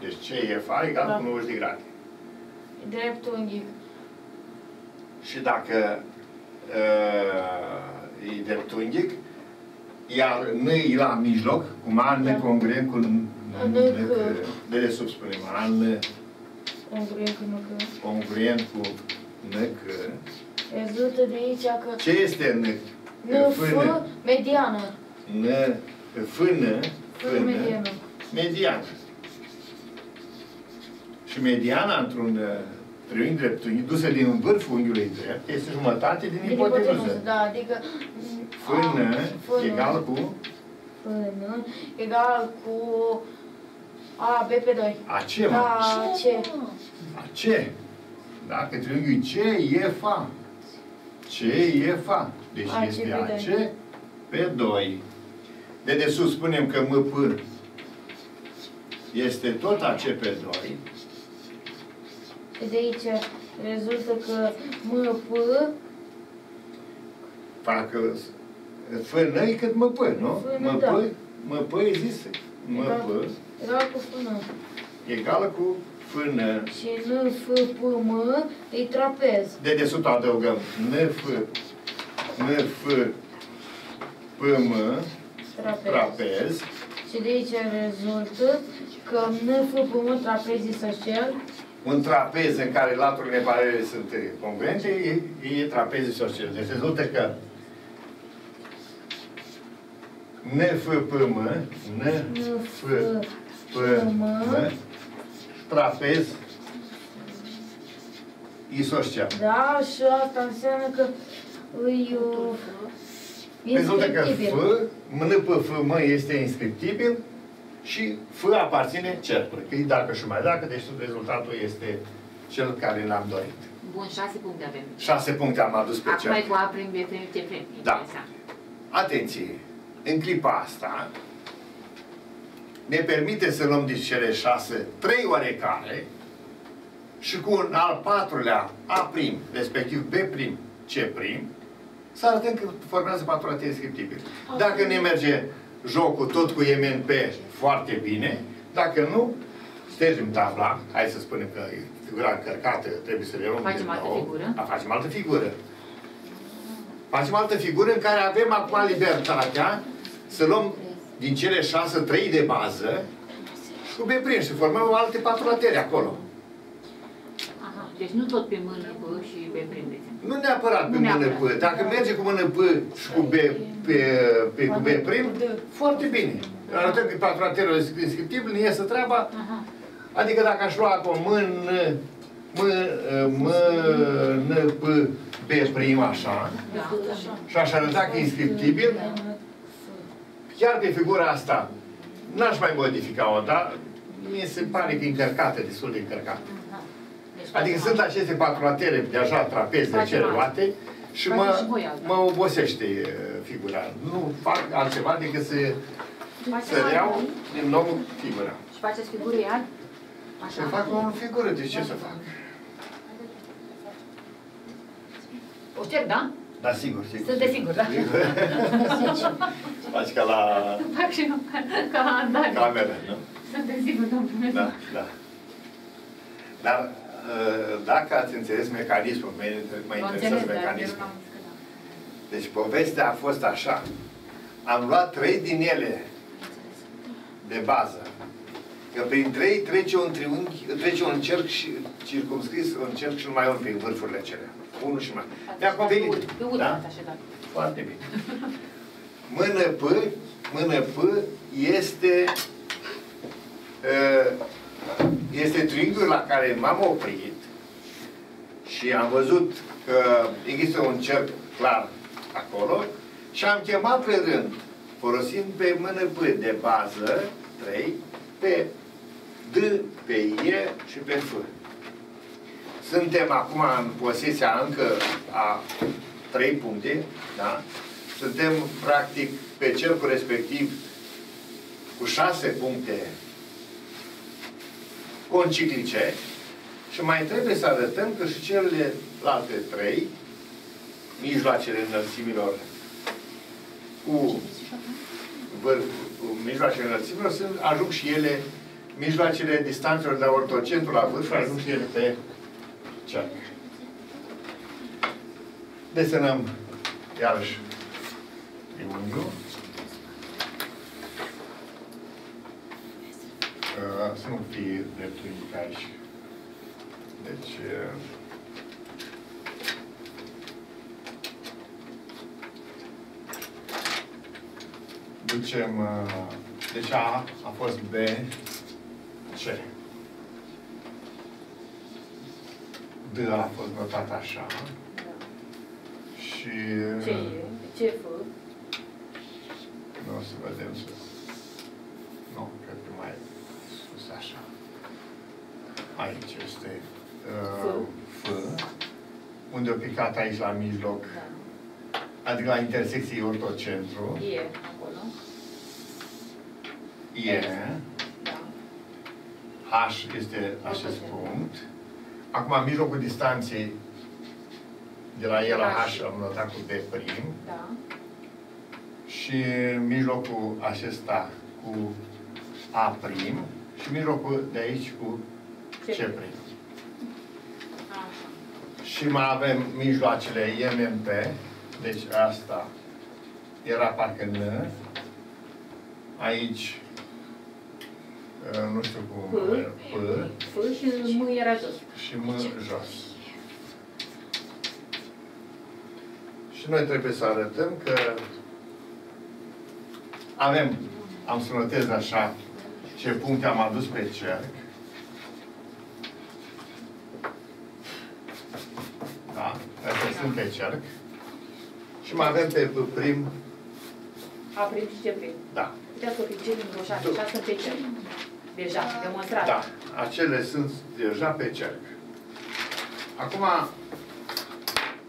Deci ce e fa egal cu 90 de grade. Dreptunghic. Și dacă e dreptunghic, iar N e la mijloc, cum A N congruent cu de le subspunem. A N congruent cu N că. Rezultă de aici că... Ce este N? N fână mediană. N fână mediană. Mediană. Și mediana într-un triunghi dreptunghi, dusă din vârful unghiului drept, este jumătate din ipotenuză. Da, adică... Fână egal cu... Fână egal cu... A, B pe 2. A ce, mă? A, ce? A, ce? Dacă triunghiul C e Fa. C e Fa. Deci este AC pe 2. Dedesus spunem că MP este tot AC pe 2. De aici rezultă că MP... Parcă Fn e cât MP, nu? Fn, da. MP e zis MP. Egal cu Fn. Egal cu Fn. Și Nfpm e trapez. Dedesubt adăugăm Nfpm trapez. Și de aici rezultă că Nfpm trapez isoscel. Un trapez în care laturile paralele sunt congruente, e trapez isoscel. Deci rezultă că Nfpm trapez isoscel. Da, și asta înseamnă că îi rezultă că Nfpm este inscriptibil și F aparține cercului. Că dacă și mai dacă, deci rezultatul este cel care l-am dorit. Bun, 6 puncte avem. 6 puncte am adus pe cercul. Acum cu A prim, B prim, C prim. Da. Atenție! În clipa asta ne permite să luăm din cele 6 3 oarecare și cu un al 4-lea A prim, respectiv B prim, C prim, să arătăm că formează patrulate inscriptibile. Dacă ne merge jocul tot cu MNP foarte bine, dacă nu, ștergem tabla, hai să spunem că e figura încărcată, trebuie să le luăm din nou. Facem altă figură. Facem altă figură în care avem acum libertatea să luăm din cele 6 3 de bază și B prim și formăm alte 4 latere acolo. Aha, deci nu tot pe mână P și B prim. Nu neapărat pe mână P. Dacă merge cu mână P și cu B cu B prim, foarte bine. Arătăm că patru laterele inscriptibile, ne iese treaba. Adică dacă aș lua acum mână P B prim așa, și aș arăta că e inscriptibil, chiar pe figura asta n-aș mai modifica-o, dar mi se pare că e încărcată, destul de încărcată. Adică sunt aceste patru latere deja trapeze celulate și mă obosește figura. Nu fac altceva decât să iau din nou figura. Și faceți figură iar? Să fac o figură, de ce să fac? O șterg, da? Da, sigur, sigur. Sunt de sigur, da? Faci ca la... Fac și eu, ca la andare. Ca la mele, nu? Sunt de sigur, domnule. Da, da. Dar dacă ați înțeles mecanismul, mă interesează mecanismul. Deci povestea a fost așa. Am luat 3 din ele de bază. Că prin 3 trece un cerc și circumscris, un cerc și mai un prin vârfurile acelea. Unul și mai. Ne-a convenit. Da? Foarte bine. Mână P este triunghiul la care m-am oprit și am văzut că există un cerc clar acolo și am chemat pe rând, folosind pe mână P de bază, 3, pe D, pe E și pe F. Suntem acum în posesia încă a 3 puncte, da? Suntem practic pe cercul respectiv cu 6 puncte conciclice și mai trebuie să arătăm că și celelalte 3 mijloacele înălțimilor cu vârful, mijloacele înălțimilor ajung și ele mijloacele distanțelor de la ortocentrul la vârf ajunge pe cea. Desenăm iarăși triunghiul. Să nu fie dreptunghic aici. Deci... ducem... Deci A a fost B, C. D a fost notat așa. Și... ce F? Nu o să vedem sus. Nu, cred că mai sus așa. Aici este F. Unde a picat aici la mijloc. Da. Adică la intersecție ortocentru. E acolo. E. Da. H este acest punct. Acum, mijlocul distanței de la E la H am notat cu B prim. Da. Și mijlocul acesta cu A prim. Și mijlocul de aici cu C prim. Și mai avem mijloacele MMP. Deci asta era parcă N. Aici nu știu cum... P. Și M era jos. Și M jos. Și noi trebuie să arătăm că avem, am să notez așa, ce puncte am adus pe cerc. Da? Astea sunt pe cerc. Și mai avem pe prim. A prim și ce prim. Da. Puteți să fie din 6 sunt pe cerc. Deja, demonstrat. Da. Acele sunt deja pe cerc. Acum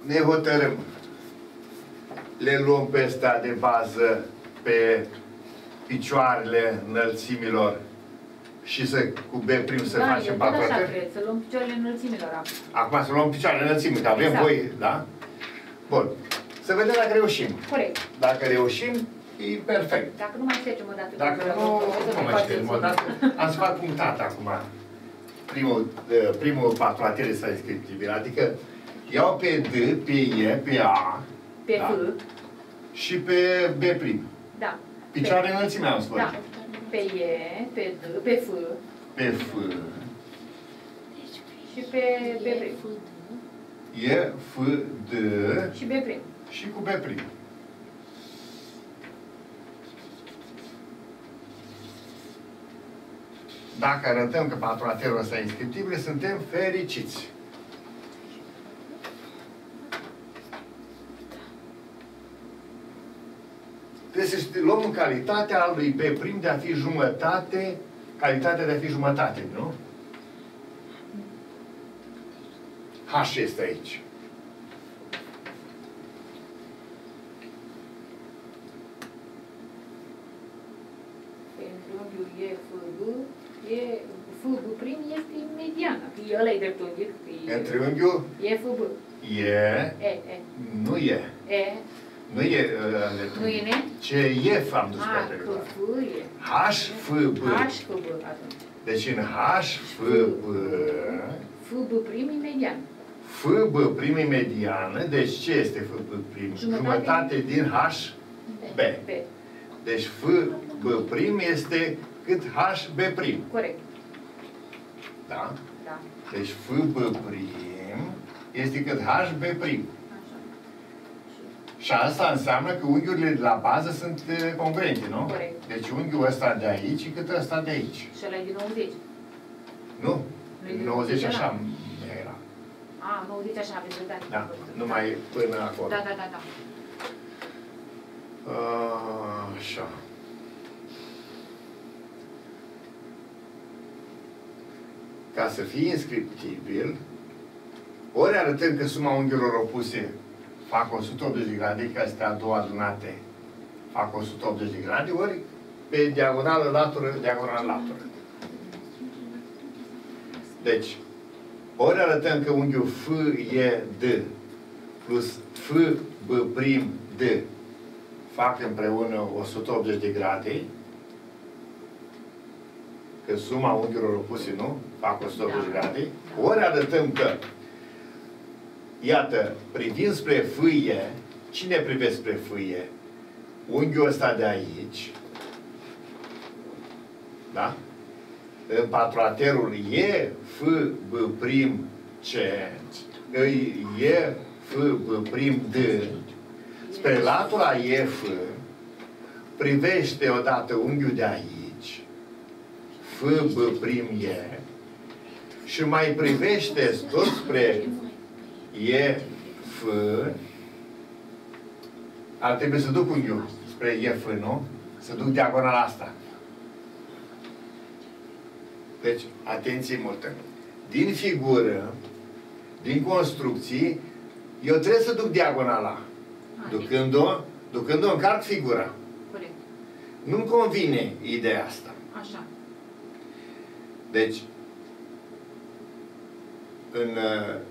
ne hotărâm. Le luăm pe astea de bază pe picioarele înălțimilor și să, cu B prim să facem patru atât. Să luăm picioarele înălțimilor. Acum să luăm picioarele înălțimilor, că avem voi, da? Bun. Să vedem dacă reușim. Corect. Dacă reușim, e perfect. Dacă nu mai ștergem o dată. Dacă nu mai ștergem o dată. Am să fac punctat acum. Primul patru atât s-a descriptibil. Adică iau pe D, pe E, pe A, pe F. Și pe B prim. Da. Picioarele înălțime am spus. Da. Pe E, pe D, pe F. Pe F. Și pe B prim. E, F, D. Și B prim. Și cu B prim. Dacă arătăm că patrulaterul ăsta e inscriptibil, suntem fericiți. Trebuie să luăm în calitatea lui B' de a fi jumătate, calitatea de a fi jumătate, nu? H este aici. Pentru unghiul E, F' prim este mediana, că ăla e dreptunghiul. Între unghiul E, F'. Nu e. E. Nu e ne? Ce e am dus pe perioada. H, F, B. Deci în H, F, B. F, B prim median. F, B prim mediană. Deci ce este F, B prim? Jumătate din H, B. Deci F, B prim este cât H, B prim. Corect. Da? Da. Deci F, B prim este cât H, B prim. Și asta înseamnă că unghiurile de la bază sunt congruente, nu? Corect. Deci unghiul ăsta de aici și cât ăsta de aici. Și ăla e din 90. Nu. Din 90 așa era. A, 90 așa a prezentat. Da, numai până acolo. Da, da, da, da. Așa. Ca să fie inscriptibil, ori arătăm că suma unghiurilor opuse fac 180 de grade, că astea două adunate fac 180 de grade, ori pe diagonală, latură, diagonală, latură. Deci, ori arătăm că unghiul F, E, D plus F, B prim, D fac împreună 180 de grade, că suma unghiilor opuse nu fac 180 grade, ori arătăm că, iată, privind spre fâie, cine privește spre fâie? Unghiul ăsta de aici, da? În patroaterul E, F, B, prim, C, E, F, B, prim, D, spre latura E, F, privește odată unghiul de aici, F, B, prim, E, și mai privește tot spre E, F, ar trebui să duc unghiul spre E, F, nu? Să duc diagonala asta. Deci, atenție multă. Din figură, din construcții, eu trebuie să duc diagonala. Ducând-o încarc figura. Corect. Nu-mi convine ideea asta. Așa. Deci,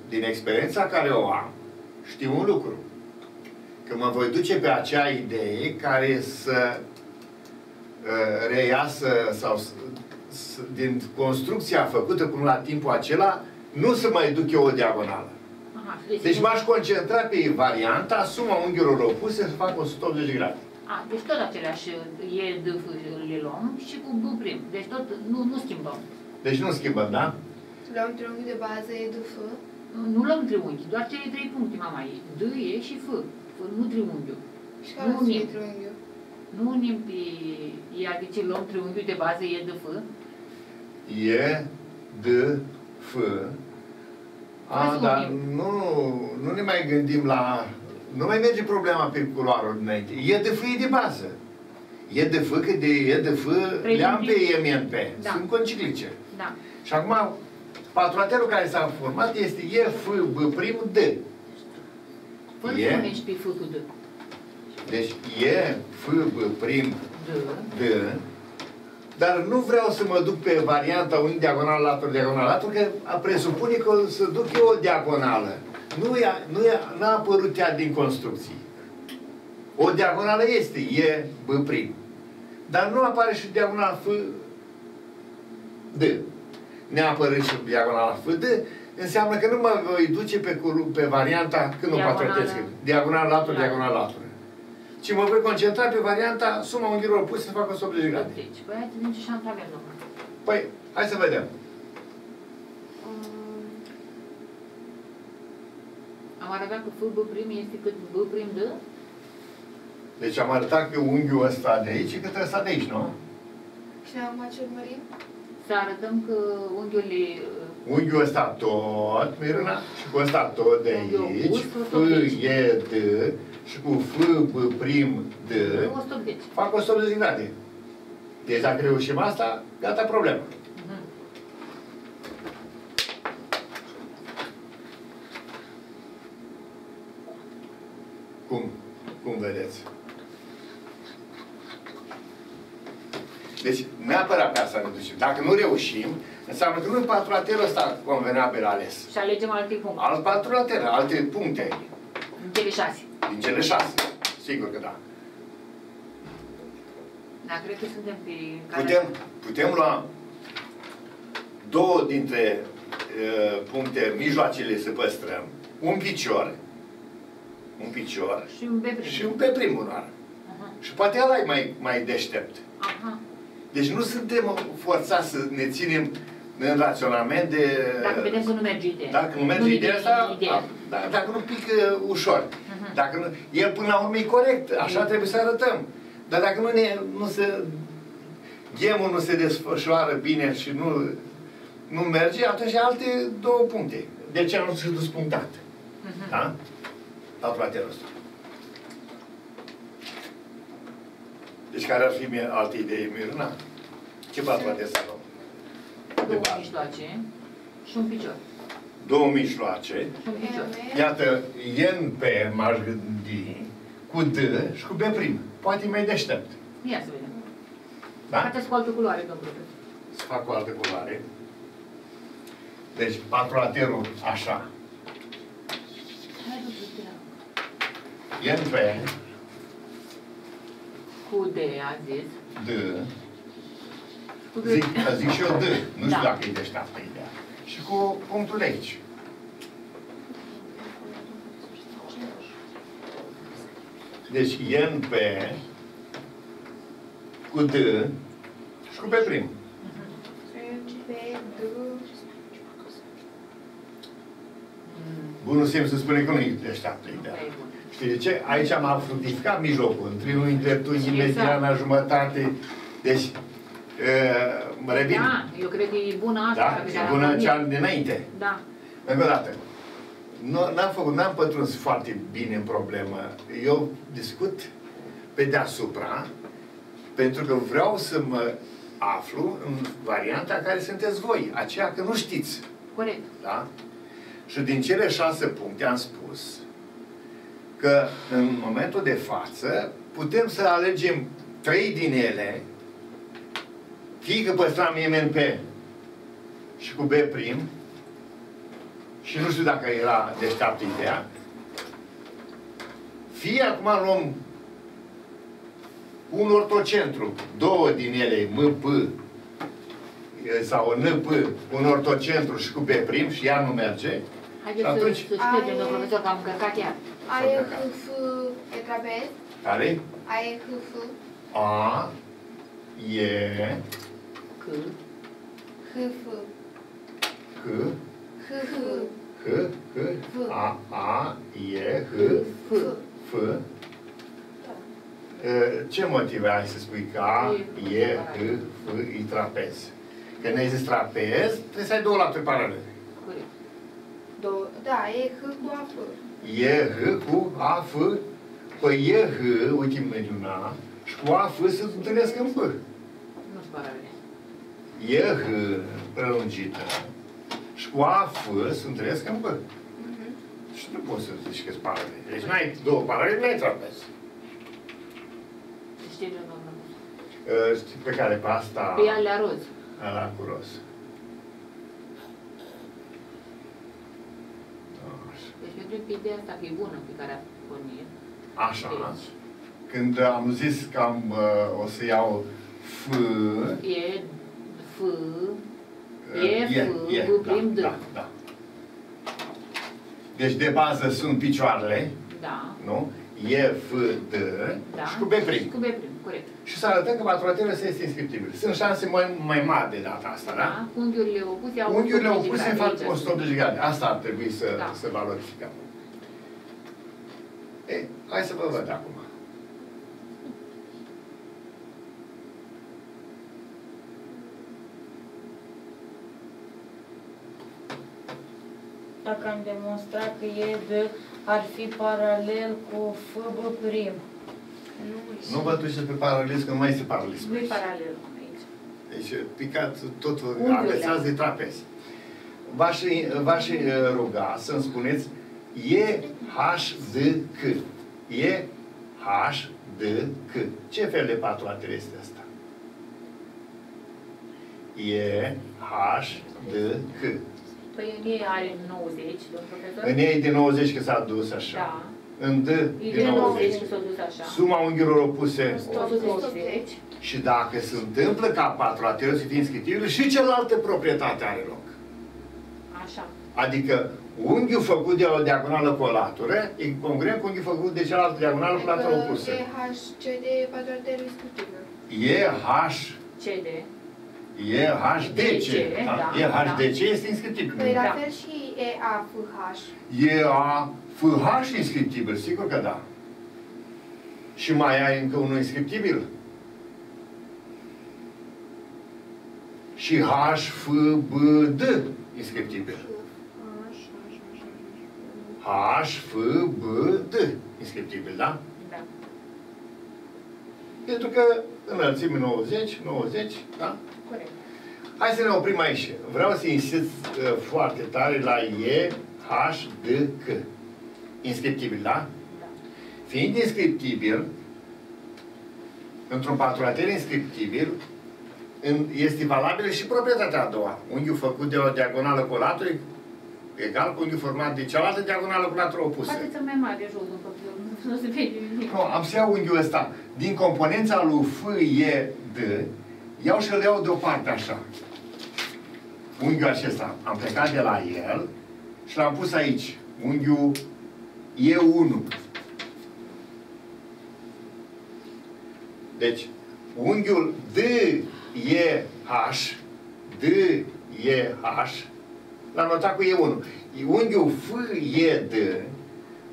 din experiența care o am, știu un lucru. Că mă voi duce pe acea idee care să reiasă sau din construcția făcută până la timpul acela, nu să mai duc eu o diagonală. Aha, deci m-aș concentra pe varianta, suma unghiilor opuse să fac 180 grade. A, deci tot aceleași E, D, F, le luăm și cu B prim. Deci tot nu schimbăm. Deci nu schimbăm, da? Luăm triunghi de bază E, D, F. Nu luăm triunghi, doar cele trei puncte, mama, E, D, E și F. Nu triunghiul. Și care nu triunghiul? Nu unim pe... Adică luăm triunghiul de bază E, D, F. E, D, F. A, dar nu ne mai gândim la... Nu mai merge problema pe culoarul dinainte. E, D, F e de bază. E, D, F, că de E, D, F le-am pe E, M, N, P. Da. Sunt conciclice. Da. Și acum, patroaterul care s-a format este E, F, B, prim, D. Fără să unești pe F cu D. Deci E, F, B, prim, D. Dar nu vreau să mă duc pe varianta unii diagonal, latur, diagonal, latur, că presupune că o să duc eu o diagonală. N-a apărut ea din construcții. O diagonală este E, B, prim. Dar nu apare și diagonala F, D. Ne-apără și diagonala F, D. Înseamnă că nu mă voi duce pe varianta, când o patrotesc, diagonal, latur, diagonal, latur. Ci mă voi concentra pe varianta suma unghiilor opuse să facă 180 grade. Deci, păi hai să și avem numai. Păi, hai să vedem. Am arătat că F, B prim este cât B prim D? Deci am arătat că unghiul ăsta de aici e cât ăsta de aici, nu? Și am mai urmărit? Să arătăm că unghiul... Unghiul ăsta tot, Miruna, și cu ăsta tot de aici, F, E, D, și cu F, B, prim, D, fac 180 grade. Deci dacă reușim asta, gata problema. Cum vedeți? Deci, neapărat pe asta ne ducem. Dacă nu reușim, înseamnă că nu patroaterul ăsta convenabil ales. Și alegem alte puncte. Alt patroater, alte puncte. Din cele 6. Din cele 6. Sigur că da. Da, cred că suntem pe... Putem lua două dintre puncte, mijloacele să păstrăm. Un picior și un B prim. Și un B prim unar. Și poate ăla e mai deștept. Aha. Deci nu suntem forțați să ne ținem în raționament de... Dacă vedem că nu merge ideea. Dacă nu merge ideea asta, dacă nu pică ușor. Dacă nu, el până la urmă e corect, așa trebuie să arătăm. Dar dacă gemul nu se desfășoară bine și nu merge, atunci alte două puncte. De aceea nu s-a dus punctat. Da? La platerul ăsta. Deci care ar fi alte idei, Miruna? Ce patroate să luăm? Două mijloace și un picior. Două mijloace. Și un picior. Iată, ENP m-aș gândi cu D și cu B prim. Poate mai deștept. Ia să vedem. Da? Faceți cu altă culoare, domnul profesor. Să fac cu altă culoare. Deci patroaterul așa. ENP cu D, a zis. D. zic și eu D, nu știu dacă e deșteaptă ideea. Și cu punctul aici. Deci NP cu D și cu P prim. Bunul simț îmi spune că nu e deșteaptă ideea. Știi de ce? Aici am fructificat mijlocul. În triunghi, în dreptunghi, mediana, jumătate. Deci, mă revin. Da, eu cred că e bună asta. Da, e bună cea dinainte. Da. Încă o dată. N-am pătruns foarte bine în problemă. Eu discut pe deasupra, pentru că vreau să mă aflu în varianta care sunteți voi. Aceea că nu știți. Corect. Da? Și din cele 6 puncte am spus că în momentul de față putem să alegem 3 din ele, fie că păstram MNP și cu B prim, și nu știu dacă era deșteaptă ideea, fie acum luăm un ortocentru, 2 din ele, MP sau NP, un ortocentru și cu B prim, și ea nu merge. Haideți atunci... să știu, domnul profesor, că am căcat ea. AEHF e trapez. Care? AEHF. A, E, C, HF. C, HF. H, H, A, E, H, F. Ce motive ai să spui că A, E, H, F e trapez? Când ai zis trapez, trebuie să ai 2 laturi paralele. Da, E, H, cu A, F. E, H, cu A, F. Păi E, H, uite mediuna, și cu A, F se întâlnesc în F. Nu-s paralele. E, H, prelungită, și cu A, F se întâlnesc în F. Și nu poți să zici că-s paralele. Deci n-ai 2 paralele, n-ai trapez. Știi de normal. Pe care pe asta... Pe ea le-a roz. Ala cu roz. Deci eu trebuie ideea asta că e bună pe care a făcut mie. Așa. Când am zis că am, o să iau F... E, F... E, F, B prim, D. Da. Deci de bază sunt picioarele. Da. Nu? E, F, D, da. Și cu B prim. Și cu B prim, corect. Și să arătăm că patrulătele se este inscriptibil. Sunt șanse mai mari de data asta, da? Da, unghiurile opuse au 180 grade. Fac 180 grade. Asta ar trebui să, da, să valorificăm. Ei, hai să vă văd acum. Dacă am demonstrat că e de... ar fi paralel cu F, prim. Nu vă duceți pe paralelism, că nu mai este paralelism. Nu e paralel aici. Deci, picat tot, apăsați de trapez. V-aș ruga să-mi spuneți E, H, D, C. E, H, D, C. Ce fel de patru este asta? E, H, D, C. Păi în E are 90, domnul profesor. În E e de 90 că s-a dus așa. Da. În D e de 90 că s-a dus așa. Suma unghiurilor opuse 180. Și dacă se întâmplă ca 4, a trebuit să fie inscriptibil și cealaltă proprietate are loc. Așa. Adică unghiul făcut de o diagonală cu o latură e congruent cu unghiul făcut de cealaltă diagonală cu latură opusă. E, H, C, D e patrulătele inscriptibil. E, H, C, D. EHDC. EHDC este inscriptibil. Păi la fel și EAFH. EAFH inscriptibil, sigur că da. Și mai ai încă unul inscriptibil. Și HFBD inscriptibil. HFBD inscriptibil, da? Da. Pentru că înălțimii 90, 90, da? Corect. Hai să ne oprim aici. Vreau să insist foarte tare la E, H, D, C. Inscriptibil, da? Da. Fiind inscriptibil, într-un patrulater inscriptibil, este valabilă și proprietatea a doua. Unghiul făcut de o diagonală cu o latură egal cu unghiul format de cealaltă diagonală cu latură opusă. Faceți-o mai mare jos, nu făcut. Nu, am să iau unghiul ăsta. Din componența lui F, E, D, iau și îl iau deoparte așa. Unghiul acesta. Am plecat de la el și l-am pus aici. Unghiul E1. Deci, unghiul D-E-H l-am notat cu E1. Unghiul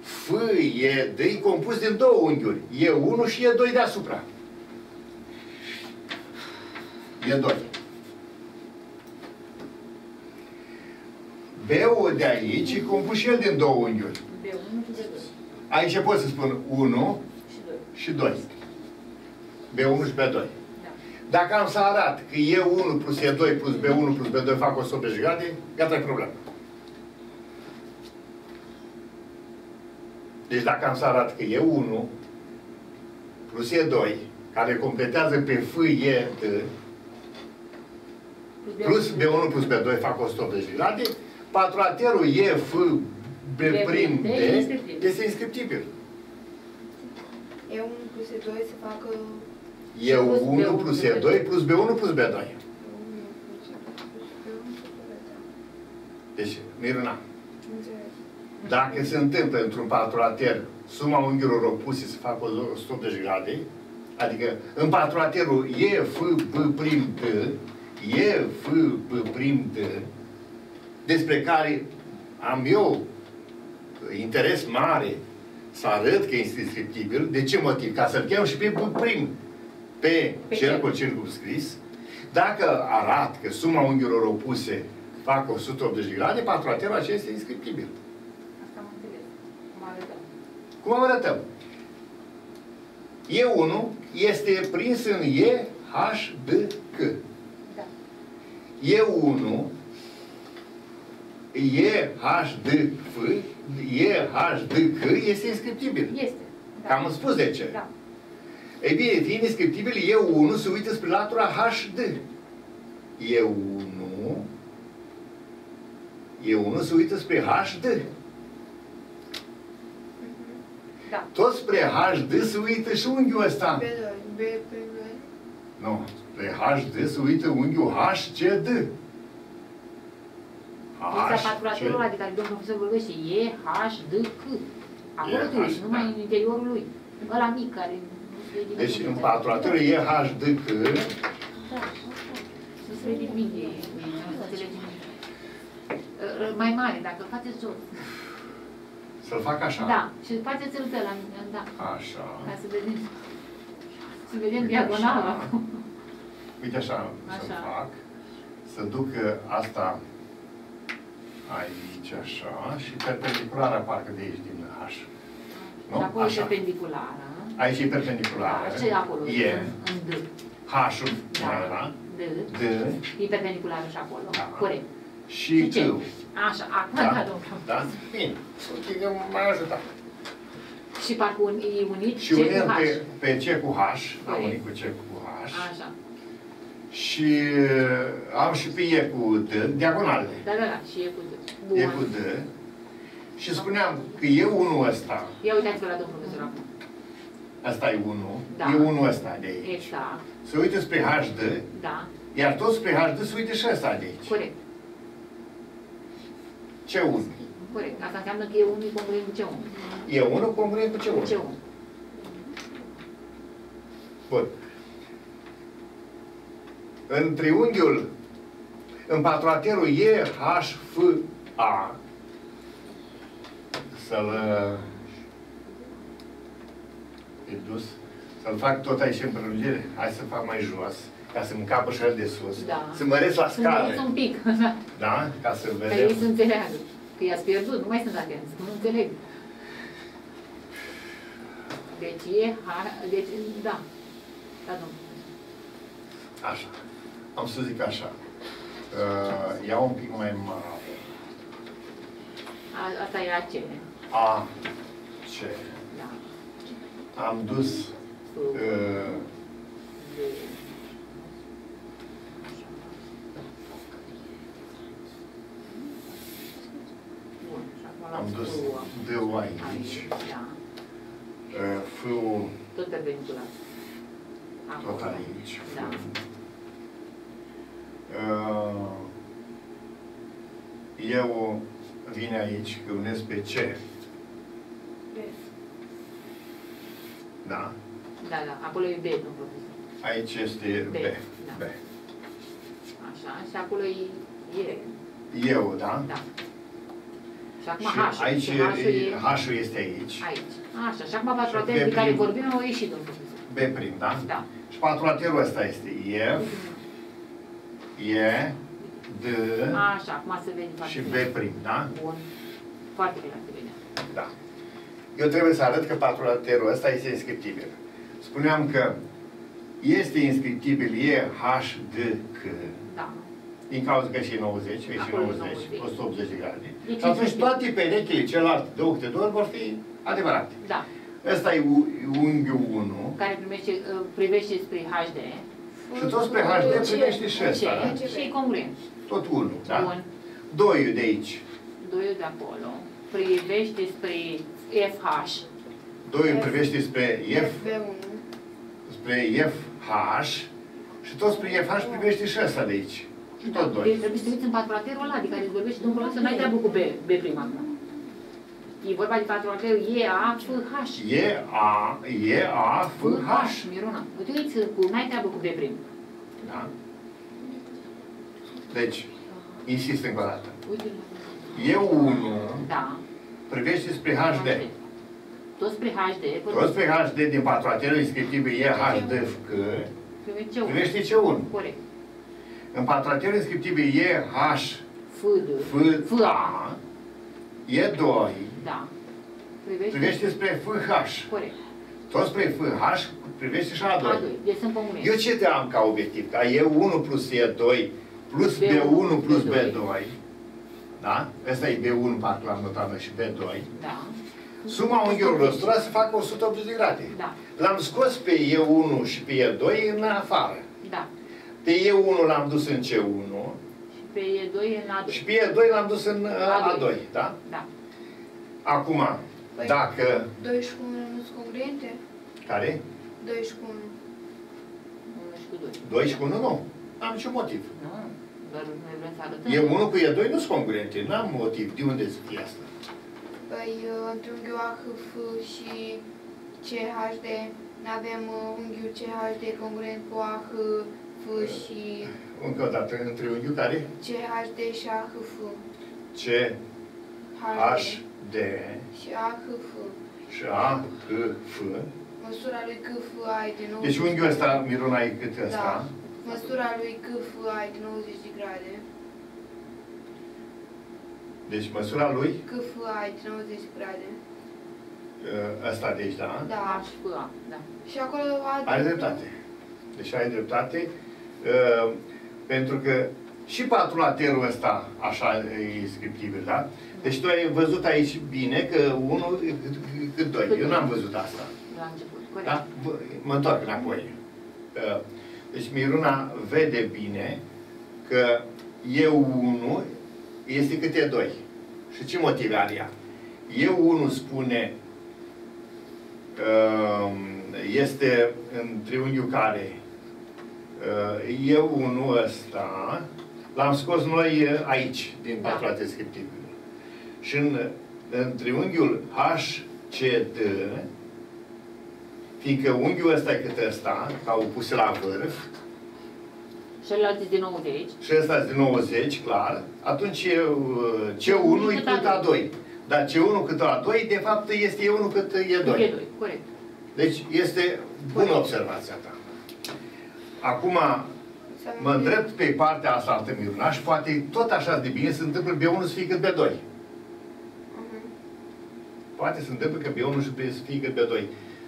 F-E-D e compus din două unghiuri. E1 și E2 deasupra. E2. B-ul de aici e compus și el din două unghiuri. Aici pot să spun 1 și 2. B1 și B2. Da. Dacă am să arăt că E1 plus E2 plus B1 plus B2 fac 180 grade, gata, e problema. Deci dacă am să arăt că E1 plus E2, care completează pe F, E, T, plus B1 plus B2 fac 180 grade, patrulaterul E, F, B', D este inscriptibil. E1 plus E2 se facă... E1 plus E2 plus B1 plus B2. Deci, Miruna, dacă se întâmplă într-un patrulater suma unghiilor opuse se facă 180 grade, adică în patrulaterul E, F, B', D, E, F, B', D, despre care am eu interes mare să arăt că este inscriptibil. De ce motiv? Ca să-l chem și pe prim pe cercul circumscris. Dacă arată că suma unghiilor opuse fac 180 grade, patrulaterul acesta este inscriptibil. Asta am înțeles. Cum arătăm? Cum arătăm? E1 este prins în E, H, D, C. Da. E1 E, H, D, C este inscriptibil. Este. Da. Am spus de ce. Da. Ei bine, fiind inscriptibil, E1 se uită spre latura HD. E1 se uită spre HD. Da. Tot spre HD se uită și unghiul ăsta. Nu, spre HD se uită unghiul HCD. Este patrulaterul, adică domnul profesor vorbește E, H, D, C. Acolo tu ești, numai în interiorul lui. Ăla mic, care... Deci în patrulaterul E, H, D, C. Nu se vede bine. Mai mare, dacă îl faceți jos. Să-l fac așa? Da. Și faceți-l pe la mine, da. Așa. Ca să vedem. Să vedem diagonal acum. Uite așa să-l fac. Să duc asta... Aici, așa, și perpendiculară parcă de aici, din H. Nu? Acolo așa. E perpendiculară. Aici e perpendiculară. Da, ce e acolo? E. În D. H-ul. Da. D. E perpendiculară și acolo. Da. Corect. Și C. Așa, acum, da, domnul. Da? Bine. Uite că m-a ajutat. Și parcă e unit și C unit cu H. Pe C cu H. Am unit cu C cu H. Așa. Și am și pe E cu D, diagonale. Da, da, da, și E cu D. Bun. E cu D. Și spuneam că E unul ăsta. Ia uitați-vă la domnul profesor acum. Asta e 1. Da. E unul ăsta de aici. Exact. Se uită spre HD. Da. Iar tot spre HD se uită și ăsta de aici. Corect. C1. Corect. Asta înseamnă că E1 e congruent cu C1. E1 congruent cu C1. C1. Bun. În triunghiul, în patrulaterul E, H, F, A, să-l fac tot aici în prelungire, hai să fac mai jos, ca să-mi încapă și el de sus, da. Să măresc la scară. Să un pic, da? Ca să vedem. Că ei să înțeleagă, că i-ați pierdut, nu mai sunt atenți, nu înțeleg. Deci E, H, deci, da, da, domnul. Așa. Am să zic așa. Iau un pic mai mare. Asta e AC. AC. Da. Am dus... am dus D-ul aici. F-ul... Tot perpendicular. Tot aici. Da. eu vin aici, că unesc pe ce? Da? Da, da, acolo e B, nu profesor. Aici este B. B. Da. B. Așa, și acolo e eu, da? Da. Și acum H. Aici H-ul este aici. Aici. Așa, și acum patrulaterul de care vorbim au ieșit, domnul profesor. B prim, da? Da. Și patrulaterul ăsta este F, E, D, așa, acum se vede și B prim, da? Bun. Foarte bine se vede. Da. Eu trebuie să arăt că patrulaterul ăsta este inscriptibil. Spuneam că este inscriptibil E, H, D, C. Da. Din cauza că și 90, și 90, 180 de grade. Și atunci toate perechile celelalte de ochi de dor vor fi adevărate. Da. Ăsta e unghiul 1. Care privește spre HD. Și tot spre HD privește și ăsta. Și e congruent. Tot 1, da? Bun. Doiul de aici. Doiul de acolo. Privește spre FH. Doiul privește spre F. Spre FH. Și tot spre FH privește și ăsta de aici. Și tot 2. Deci trebuie să uiți în patrulaterul ăla, adică îți vorbești domnul ăla să n-ai treabă cu B prima. E vorba de patrulaterul E, A, F, H. E, A, F, H. Miruna, îți uiți cu n-ai treabă cu B prima. Da? Deci, insist încă o dată. E1 privește spre HD. Tot spre HD. Tot spre HD din patrulaterul inscriptibil E, H, D, F, C. Privește C1. Corect. În patrulaterul inscriptibil E, H, F, A, E2, privește spre F, H. Corect. Tot spre F, H, privește și A2. Eu ce te am ca obiectiv? Ca E1 plus E2 plus B1 plus B2. Da? Ăsta e B1, parcă l-am notat și B2. Da. Suma unghiului rostulat se facă 180 de grade. Da. L-am scos pe E1 și pe E2 în afară. Da. Pe E1 l-am dus în C1 și pe E2 în A2. Și pe E2 l-am dus în A2. A2, da? Da. Acum, păi, dacă 2 și cu 1 nu sunt congruente? Care? 2 și cu 1. 1 și cu 2. 2 și cu 1 nu. N-am niciun motiv. Nu, dar noi vrem să arătăm. E1 cu E2 nu sunt congruente, n-am motiv. De unde zic asta? Păi, între unghiul AHF și CHD n-avem unghiul CHD congruent cu AH și... Încă o dată, între unghiul care? C, H, D și A, H, F. C, H, D și A, H, F. Și A, H, F. Măsura lui C, F, A e de 90 de grade. Deci unghiul ăsta, Miruna, e cât ăsta? Da. Măsura lui C, F, A e de 90 de grade. Deci măsura lui? C, F, A e de 90 de grade. Ăsta de aici, da? Da, H, F, A, da. Și acolo A de... Are dreptate. Deci ai dreptate. Pentru că și patrulaterul ăsta așa e inscriptibil, da? Deci tu ai văzut aici bine că 1 cât 2. Eu n-am văzut asta. La început, corect. Da? Mă întorc înapoi. Deci Miruna vede bine că E1 este cât E2. Și ce motive are ea? E1 spune este în triunghiul care E1 ăsta l-am scos noi aici din patrulaterul inscriptibil. Și în triunghiul HCD, fiindcă unghiul ăsta e cât ăsta, că au pus la vârf. Și ăsta e din 90. Și ăsta e din 90, clar. Atunci C1 e cât A2. Dar C1 cât A2, de fapt, este E1 cât E2. E2, corect. Deci este bună observația ta. Acum mă îndrept pe partea asta altă, Miruna, și poate tot așa de bine se întâmplă B1 să fie cât B2. Poate se întâmplă că B1 să fie cât B2.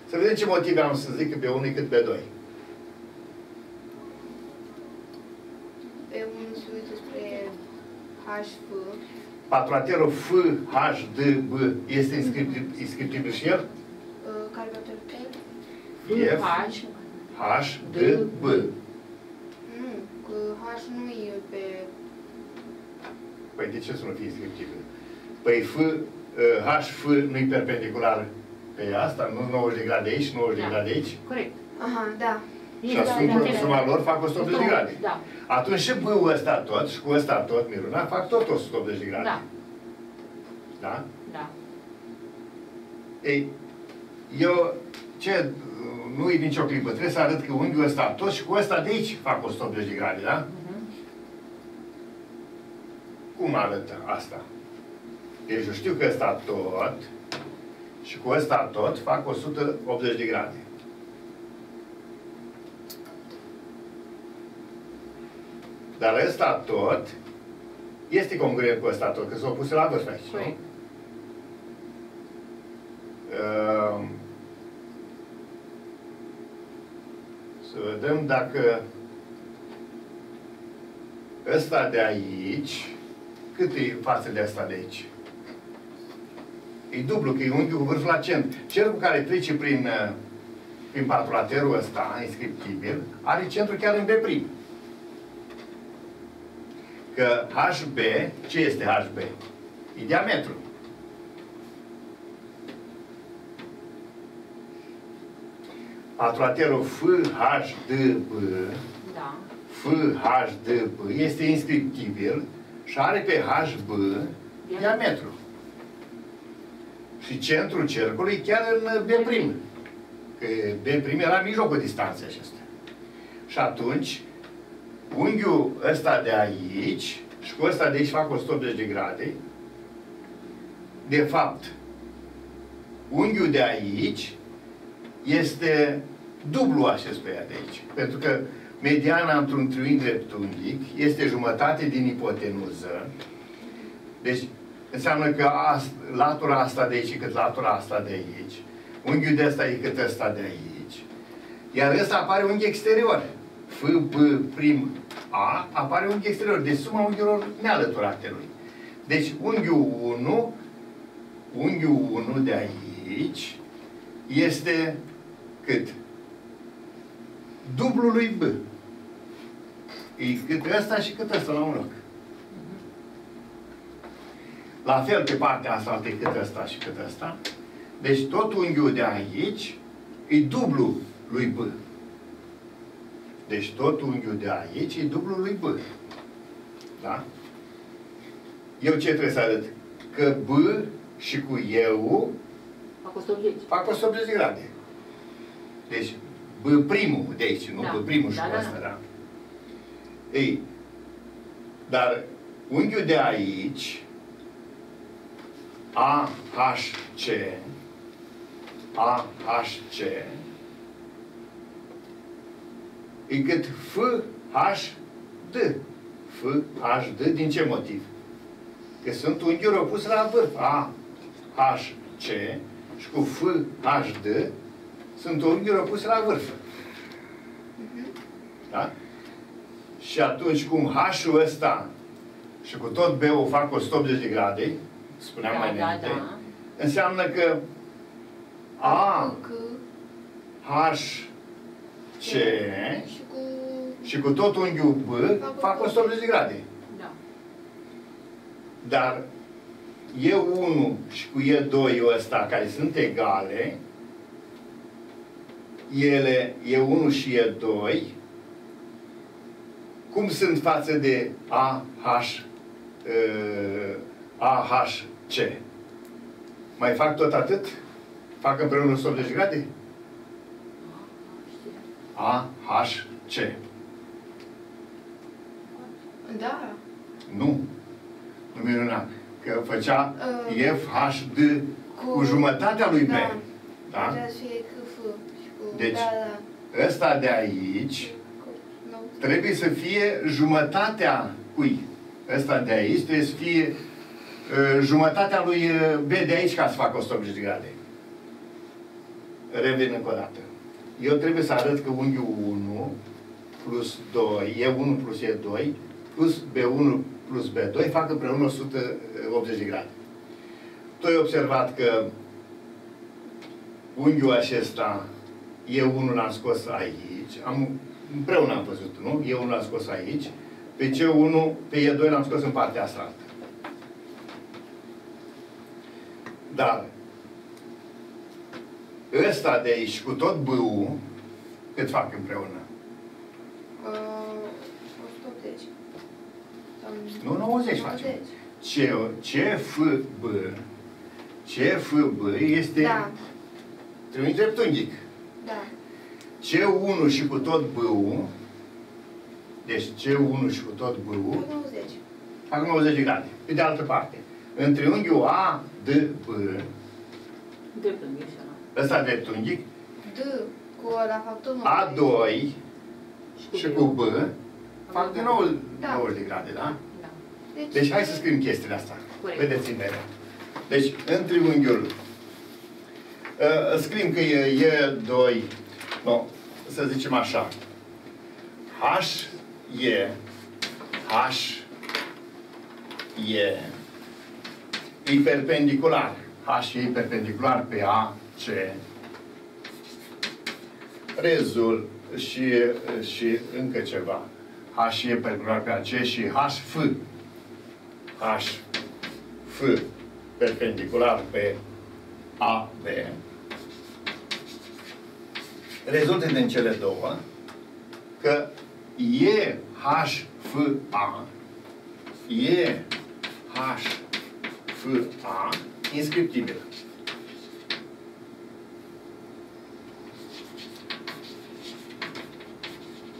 Să vedem ce motive am să zic că B1 e cât B2. B1 se uită spre HF. Patrulaterul F, H, D, B este inscriptibil și el? F, H, D, B. Nu, că H nu e pe... Păi de ce să nu fie inscriptibil? Păi F, H, F nu e perpendicular pe asta, nu 90 de grade aici, 90 de grade aici? Corect. Aha, da. Și asumă valori, fac 180 de grade. Da. Atunci și cu ăsta tot și cu ăsta tot, Miruna, fac tot 180 de grade. Da. Da? Da. Ei, eu, ce, nu-i nicio clipă, trebuie să arăt că unghiul ăsta tot și cu ăsta de aici fac 180 de grade, da? Cum arătă asta? Deci eu știu că ăsta tot și cu ăsta tot fac 180 de grade. Dar ăsta tot este congruent cu ăsta tot, că s-o puse la vârf aici, nu? Să vedem dacă ăsta de aici, cât e față de ăsta de aici? E dublu, că e unghiul cu vârful la centru. Cercul care trece prin patrulaterul ăsta, inscriptibil, are centru chiar în B'. Că HB, ce este HB? E diametru. Patrulaterul FHDB, da. FHDB este inscriptibil și are pe HB diametru. Și centrul cercului chiar în B'. Că B' era în mijlocul distanței acestea. Și atunci, unghiul ăsta de aici și cu ăsta de aici fac 180 de grade. De fapt, unghiul de aici este dublu acestuia de aici. Pentru că mediana într-un triunghi dreptunghic este jumătate din ipotenuză. Deci, înseamnă că latura asta de aici cât latura asta de aici. Unghiul de ăsta e cât ăsta de aici. Iar ăsta apare unghi exterior. F''A apare unghi exterior. Deci suma unghiilor nealăturate lui. Deci unghiul 1 de aici este cât? Dublul lui B. E cât ăsta și cât ăsta la un loc. La fel pe partea asta e cât ăsta și cât ăsta. Deci tot unghiul de aici e dublu lui B. Deci tot unghiul de aici e dublul lui B. Da? Eu ce trebuie să arăt? Că B și cu eu fac 180. Fac 180 de grade. Deci B' de aici, nu? Da. B' și da, cu asta, da. Ei, dar unghiul de aici AHC e cât FHD din ce motiv? Că sunt unghiuri opuse la vârf. AHC și cu FHD sunt unghiuri opuse la vârf. Da? Și atunci cum H-ul ăsta și cu tot B-ul fac 180 de grade, spuneam da, mai înainte, da, da. Înseamnă că AHC și cu tot unghiul B fac 180 de grade. Da. Dar E1 și cu E2 ăsta, care sunt egale, ele, E1 și E2, cum sunt față de AHC? Mai fac tot atât? Fac împreună 180 grade? AHC. Da. Nu. Nu, Miruna. Că făcea FHD cu jumătatea lui B. Da. Da? Deci, ăsta de aici trebuie să fie jumătatea cui? Ăsta de aici trebuie să fie jumătatea lui B de aici ca să facă 180 de grade. Revin încă o dată. Eu trebuie să arăt că unghiul 1 plus 2, E1 plus E2 plus B1 plus B2 fac împreună 180 de grade. Tu ai observat că unghiul acesta E1 l-am scos aici, împreună am văzut, nu? E1 l-am scos aici, pe C1, pe E2 l-am scos în partea asta. Dar ăsta de aici, cu tot B-ul, cât fac împreună? 180. Nu 90 facem. CFB este triunghi dreptunghic. Da. C1 și cu tot B-ul. Deci C1 și cu tot B-ul. 90. Acum 90 de grade. Pe de altă parte. În triunghiul A, D, B. Dreptunghic. Ăsta dreptunghic. D cu ăla fac tot 90. A2 și cu B fac de 90 de grade, da? Da. Deci hai să scriem chestiile astea. Vedeți mereu. Deci, în triunghiul scriem că e E2, nu, să zicem așa, H e e perpendicular, H e perpendicular pe A, C, rezul și încă ceva, H e perpendicular pe A, C și H F perpendicular pe AB. Rezultă din cele două că E H F A inscriptibil.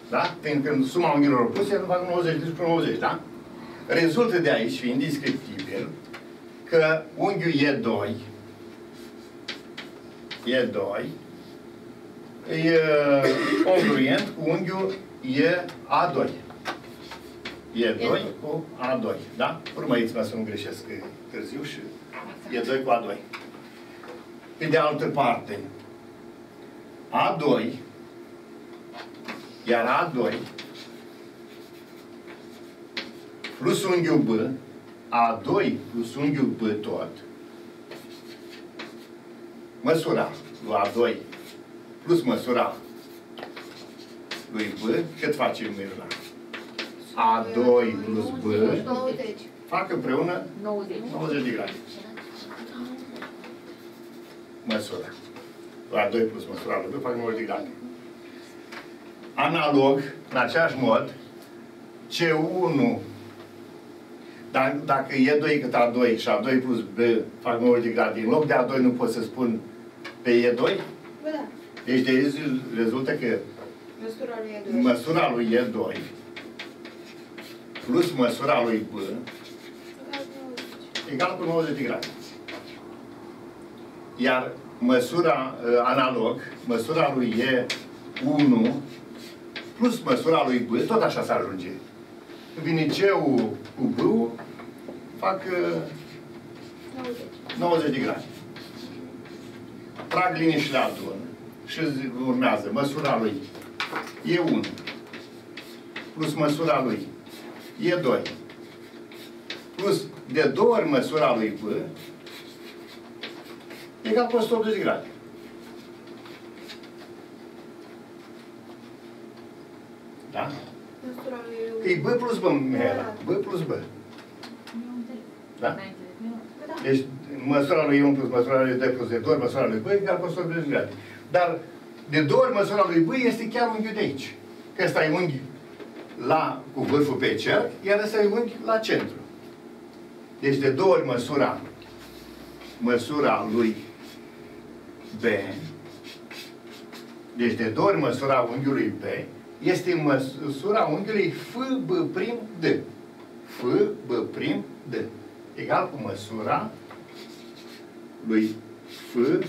Da? Fiindcă suma unghiilor opuse nu fac 90, deci 90, da? Rezultă de aici, fiind inscriptibil, că unghiul E2 e congruent cu unghiul A2. E2 cu A2, da? Urmăriți-mă să nu greșesc târziu și E2 cu A2. Pe de altă parte, A2, iar A2 plus unghiul B, A2 plus unghiul B tot, măsura lui A2 plus măsura lui B, cât face mirul ăla? A2 plus B fac împreună 90 de grade. Măsura lui A2 plus măsura lui B fac 90 de grade. Analog, în același mod, C1. Dacă E2 cât A2 și A2 plus B fac 90 de grade, în loc de A2 nu pot să spun pe E2? Da. Deci de aici rezultă că măsura lui E2 plus măsura lui B egal cu 90 de grade. Iar măsura analog, măsura lui E1 plus măsura lui B, tot așa se ajunge. Vine C-ul cu B-ul, fac 90 de grade. Trag linii și le adun și urmează măsura lui E1 plus măsura lui E2 plus de două ori măsura lui B egal cu 180 de grade. Da? Că e B plus B, Mihaela. B plus B. Da? Deci măsura lui E1 plus măsura lui E2 plus de 2 ori măsura lui B egal cu 180 de grade. Dar de 2 ori măsura lui B este chiar unghiul de aici. Că ăsta e unghi la, cu vârful pe cerc, iar ăsta e unghi la centru. Deci de 2 ori măsura lui B, deci de 2 ori măsura unghiului B, este măsura unghiului F(B')D. F(B')D egal cu măsura lui F(B')D.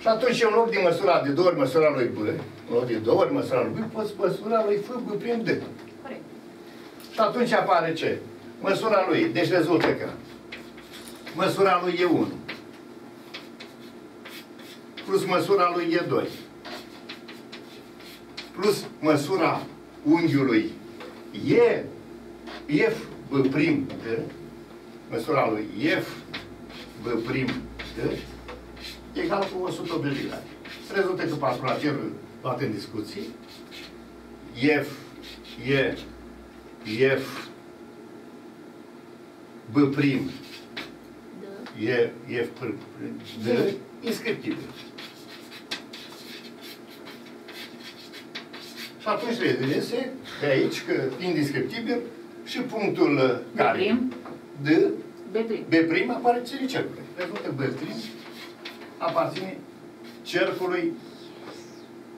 Și atunci, în loc de măsura de 2 ori măsura lui B, în loc de 2 ori măsura lui B, poți măsura lui F(B')D. Corect. Și atunci apare ce? Măsura lui. Deci rezultă că măsura lui E1 plus măsura lui E2 plus măsura unghiului F(B')D, măsura lui F(B')D egal cu 180 de grade. Rezultă că calculatorul luat în discuții F(B')D inscriptibil. Și atunci reiese de aici că indescriptibil și punctul care de B' apare ține cercului. Rezultă B' aparține cercului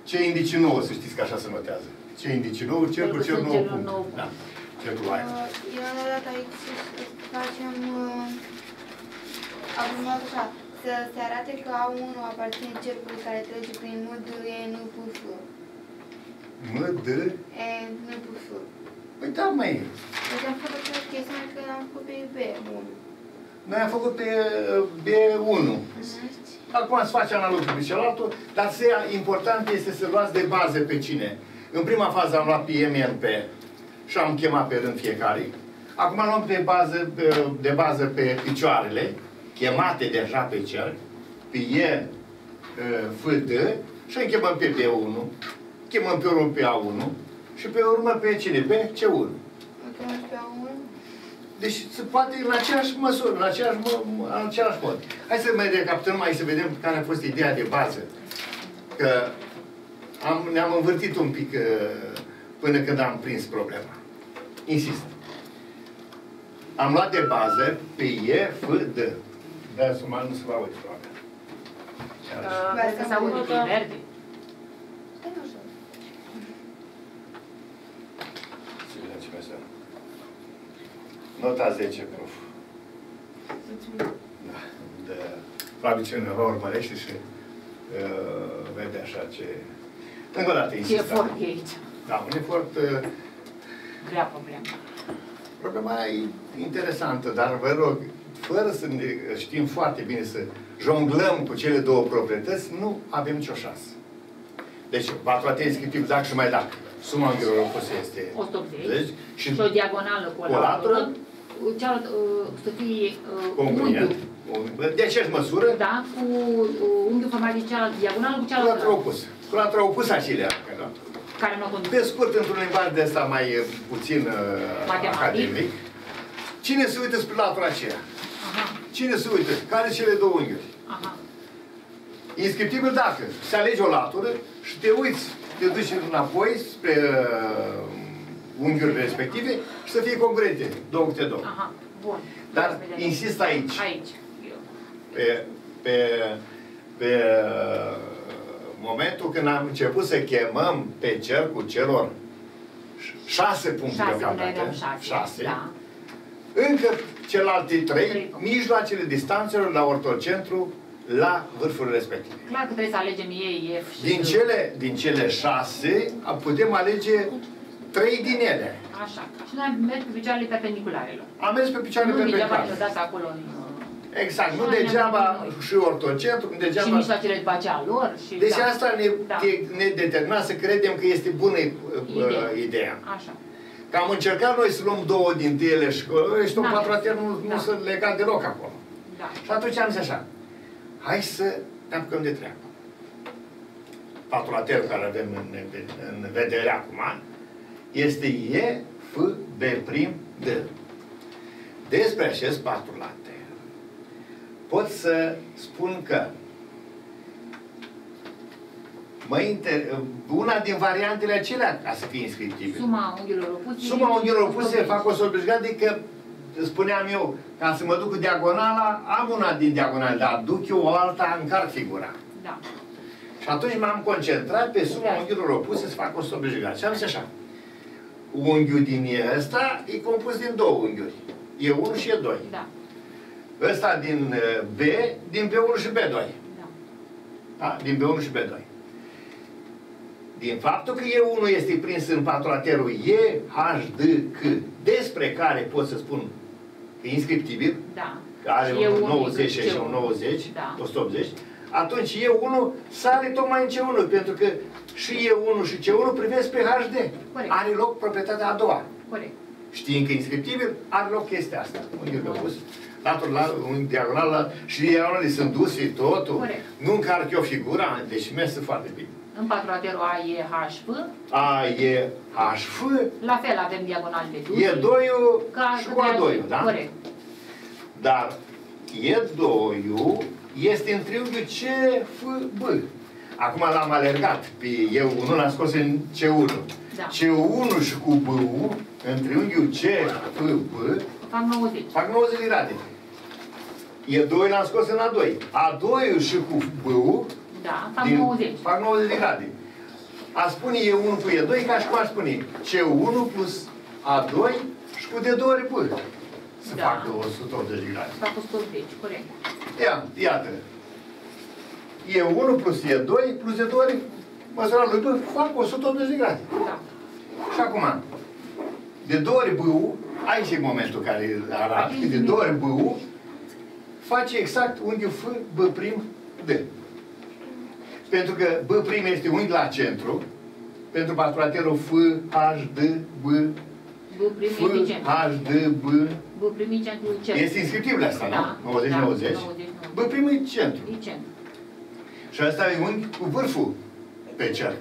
ce indice 9, să știți că așa se notează. Ce indice 9, cercul cel 9 punct. Da, cercul aia. Eu am dat aici să facem abonat așa. Să se arate că A1 aparține cercului care trece prin M, D, E, N, P, F. M, D, E, N, P, F. Păi da, măi. Deci am făcut o chestiune că am făcut pe B1. Noi am făcut pe B1. Acum se face analogul pe celălalt, dar important este să luați de bază pe cine. În prima fază am luat pe MNP și am chemat pe rând fiecare. Acum luăm pe bază, de bază pe picioarele, chemate deja pe cer, pe E, F, D, și îi chemăm pe B1, chemăm pe urmă pe A1 și pe urmă pe cine? Pe C1. Deci se poate în aceeași măsură, în același mod. Hai să mai recapitulăm, mai să vedem care a fost ideea de bază. Că ne-am învârtit un pic până când am prins problema. Insist. Am luat de bază pe E, F, D. Dar suma nu se va aude probabil. Vreau să se aude prin verde. Stai așa. Să vedem ce mai seama. Nota 10, prof. Da. Probabil cineva urmărește și vede așa ce... Încă o dată insistă. Ce efort e aici. Da, un efort... Grea problemă. Problema e interesantă, dar vă rog, fără să ne știm foarte bine să jonglăm cu cele două proprietăți, nu avem nicio șansă. Deci, va toate inscriptiv dacă și mai dacă. Suma unghiurilor opuse este 180 și o diagonală cu o latură, cealaltă să fie unghiul. De aceeași măsură? Da, cu unghiul format de cealaltă diagonală cu cealaltă. Cu latura opusă. Cu latura opusă acelea. Care nu conduce. Pe scurt, într-un limbaj de ăsta mai puțin academic, cine se uită spre latura aceea? Cine se uită? Care cele două unghiuri? Inscriptibil dacă se alege o latură și te uiți, te duci înapoi spre unghiurile respective și să fie congruente, două câte două. Aha, bun. Dar insist aici. Aici. Pe momentul când am început să chemăm pe cercul celor 6 puncte deocamdată. 6. Da. Încă celelalte 3 mijloacele distanțelor la ortocentru la vârful respectiv. Clar că trebuie să alegem ei, F și... Din cele 6, putem alege 3 din ele. Așa. Și noi am mers pe picioarele perpendicularelor. Am mers pe picioarele perpendiculare. Nu degeaba acolo. Exact. Nu degeaba și ortocentru, degeaba... Și mijloacele după aceea lor. Deci asta ne determina să credem că este bună ideea. Așa. Că am încercat noi să luăm două dintre ele și o patrater nu se lega deloc acolo. Și atunci am zis așa. Hai să ne apucăm de treabă. Patrulaterul care avem în vedere acum este E, F, B', D. Despre acest patrulater pot să spun că una din variantele acelea ca să fie inscriptibile. Suma unghiilor opuse fac o sobrejigată că spuneam eu, ca să mă duc cu diagonala, am una din diagonale, dar duc eu o alta, încarc figura. Da. Și atunci m-am concentrat pe suma unghiurilor opuse să fac o sobrejigare. Și am zis așa. Unghiul din ăsta e compus din două unghiuri. E1 și E2. Da. Ăsta din B, din B1 și B2. Da. Da? Din B1 și B2. Din faptul că E1 este prins în patrulaterul E, H, D, C, despre care pot să spun inscriptibil, da. Are un 90 și un 90, da. 180, atunci E1 sare tocmai în C1, pentru că și E1 și C1 privesc pe HD. Corect. Are loc proprietatea a doua. Corect. Știind că inscriptibil, are loc chestia asta. Unghiul opus, un diagonal, și diagonale sunt duse, totul. Corect. Nu încarc eu figura, deci merge foarte bine. În patrulaterul A, E, H, F. A, E, H, F. La fel avem diagonal de duse. E2-ul și cu A2-ul, da? Corect. Dar E2-ul este în triunghiul C, F, B. Acum l-am alergat pe E1, l-am scos în C1. Da. C1 și cu B-ul, între unghiul C, P, B, fac 90. Fac 90 de grade. E2 l-am scos în A2. A2 și cu B-ul, da, fac 90. Fac 90 de grade. A spune E1 cu E2 ca și cum ar spune C1 plus A2 și cu de două ori B. Să da. Facă 180 de grade. Fac 180, corect. Iată. E1 plus E2 plus E2 ori măsura lui B, fac 180 de grade. Da. Și acum, de două ori B-ul, aici e momentul care arată, de două ori B-ul face exact unghiul F, B' D. Pentru că B' este unghi la centru, pentru patraterul F, H, D, B, F, H, D, B. B' este inscriptibil asta, da, nu? 90-90. Da, B' e centru. E centru. Și asta e unghi cu vârful pe cerc.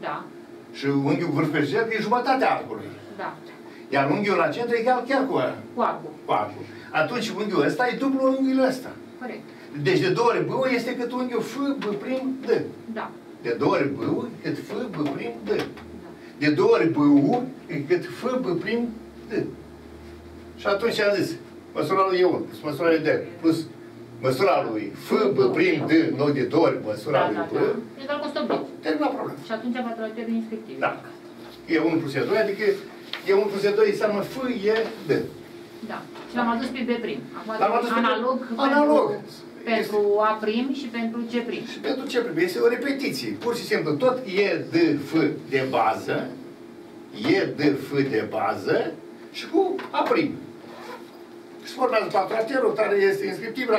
Da. Și unghiul cu vârful pe cerc e jumătatea arcului. Da. Iar unghiul la centru e egal chiar cu arcul. Cu arcul. Atunci unghiul ăsta e dublul unghiului ăsta. Corect. Deci de două ori B este cât unghiul F, B' D. Da. De două ori B cât F, B' D. Da. De două ori B cât F, B' D. Și atunci am zis, măsura lui E1 plus măsura lui D plus măsura lui F, B' D, nu de două ori măsura lui B. Egal cu 180. Terminat problema. Și atunci va trage din inscriptiv. Da. E1 plus E2, adică E1 plus E2 înseamnă F, E, D. Da. Și l-am adus pe B'. Acum analog. Pentru A' și pentru C'. Și pentru C'. Este o repetiție. Pur și simplu, tot E, D, F de bază. E, D, F de bază. Și cu A'. Și formează patraterul, care este inscriptibil,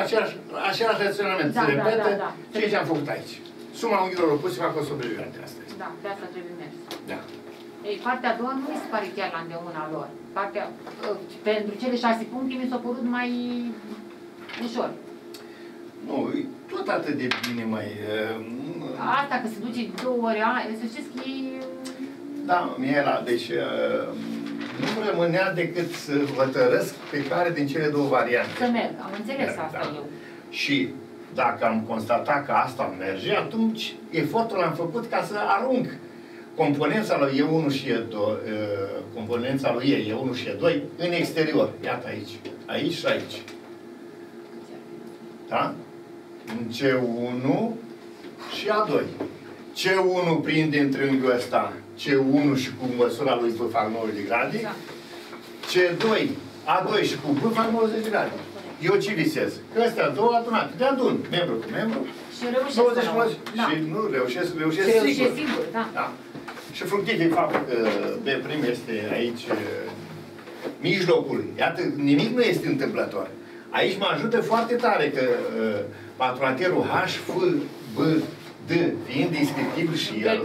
aceeași raționament. Se repetă ceea ce am făcut aici. Suma unghiilor opuse fac o sobrevivire de asta. Da, de asta trebuie mers. Da. Ei, partea a doua nu mi se pare chiar la îndeauna lor. Partea, pentru cele 6 puncte mi s-a părut mai ușor. Nu, e tot atât de bine mai... Asta că se duce două ori, să știți că ei... Da, Miela, deci... nu rămânea decât să hotărăsc pe care din cele două variante. Să merg, am înțeles asta eu. Și dacă am constatat că asta merge, atunci efortul l-am făcut ca să arunc componența lui E1 și E2, componența lui E1 și E2 în exterior. Iată aici. Aici și aici. Da? În C1 și A2. C1 prinde în triunghiul ăsta. C1 și cu măsura lui B fac 90 de grade. Da. C2, A2 și cu B fac 90 de grade. Eu ce visez? Că astea două adunate. De adun, membru cu membru. Și reușesc. 90 la... da. Și nu reușesc, reușesc sigur. Da. Da. Și fructific faptul că B' este aici mijlocul. Iată, nimic nu este întâmplător. Aici mă ajută foarte tare că patraterul H, F, B, D, fiind descriptibil și el.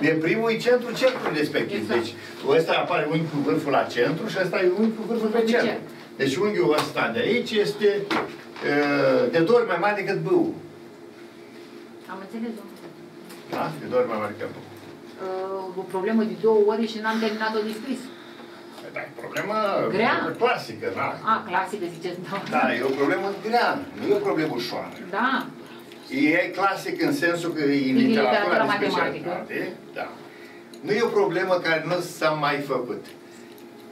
De primul e centru, centrul respectiv. Exact. Deci ăsta apare unghiul cu vârful la centru și ăsta e unghiul cu vârful pe centru. Deci unghiul ăsta de aici este de două ori mai mare decât B-ul. Am înțeles, domnule. Da? De două ori mai mare decât B-ul. O problemă de două ori și n-am terminat-o de scris. Da, e o problemă grea. Clasică, da. A, clasică, ziceți, da. Da, e o problemă grea, nu e o problemă ușoară. Da. E clasic în sensul că e în literatura de specialitate. Da. Nu e o problemă care nu s-a mai făcut.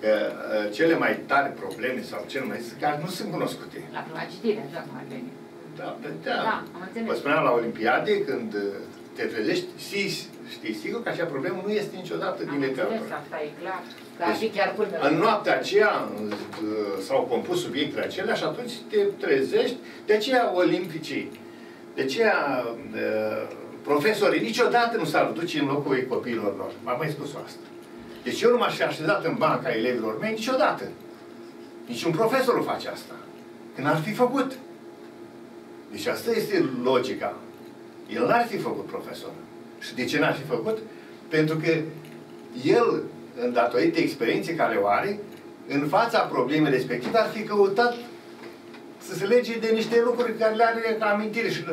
Că cele mai tari probleme sau cele mai care nu sunt cunoscute. La prima citire, așa cum ar veni. Da, da. Vă spuneam la Olimpiade, când te trezești, știi sigur că acea problemă nu este niciodată din literatura. Asta e clar. Deci, în noaptea aceea s-au compus subiectele acelea și atunci te trezești. De aceea olimpicii. De aceea, profesorii niciodată nu s-ar duce în locul copiilor lor. M-am mai spus asta. Deci eu nu m-aș fi așezat în banca elevilor mei niciodată. Niciun profesor nu face asta. Când ar fi făcut. Deci asta este logica. El n-ar fi făcut profesorul. Și de ce n-ar fi făcut? Pentru că el, datorită experienței care o are, în fața problemei respective, ar fi căutat să se lege de niște lucruri care le are ca amintire și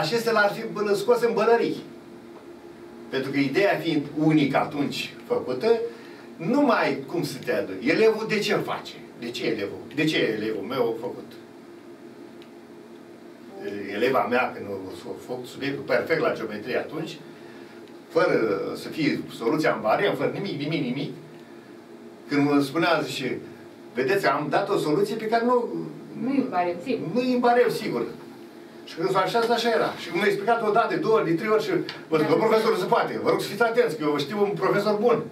acestea l-ar fi scos în bălării. Pentru că ideea fiind unică atunci făcută, nu mai ai cum să te adui. Elevul de ce face? De ce elevul meu a făcut? eleva mea, când o subiectul perfect la geometrie atunci, fără să fie soluția în barem, fără nimic, când îmi spunea, zice, vedeți, am dat o soluție pe care nu-i în barem, sigur. Nu-i în barem, sigur. Și când s-o așează, așa era. Și mi-a explicat o dată, două, de trei ori și vă zic, profesorul se poate, vă rog să fiți atenți, că eu știu un profesor bun.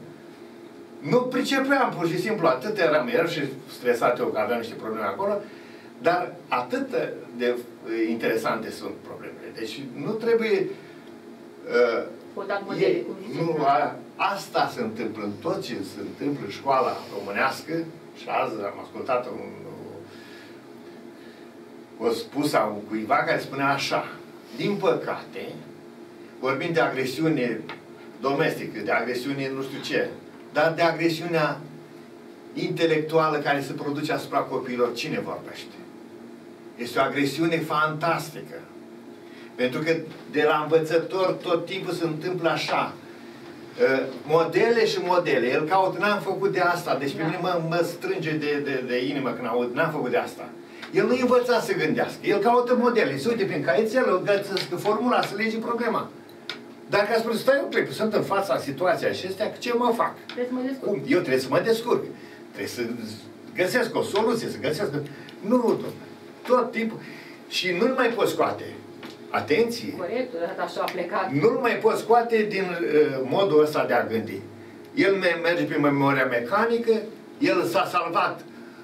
Nu pricepeam, pur și simplu, atât eram, iar și stresat eu că aveam niște probleme acolo, dar atât de interesante sunt problemele. Deci nu trebuie... asta se întâmplă în tot ce se întâmplă în școala românească, și azi am ascultat o spusă a cuiva care spunea așa, din păcate, vorbind de agresiune domestică, de agresiune nu știu ce, dar de agresiunea intelectuală care se produce asupra copiilor, cine vorbește? Este o agresiune fantastică. Pentru că de la învățător tot timpul se întâmplă așa. Modele și modele. El caut, n-am făcut de asta. Deci pe mine mă strânge de inimă când aud, n-am făcut de asta. El nu învăța să gândească. El caută modele. Se uite prin caietelul, gățesc formula, să lege problema. Dacă ați spus, stai un clip, sunt în fața situației acestea, ce mă fac? Cum? Eu trebuie să mă descurc. Trebuie să găsesc o soluție, să găsesc... Nu, tot timpul. Și nu-l mai poți scoate. Atenție! Corect, așa a plecat. Nu-l mai poți scoate din modul ăsta de a gândi. El merge pe memoria mecanică, el s-a salvat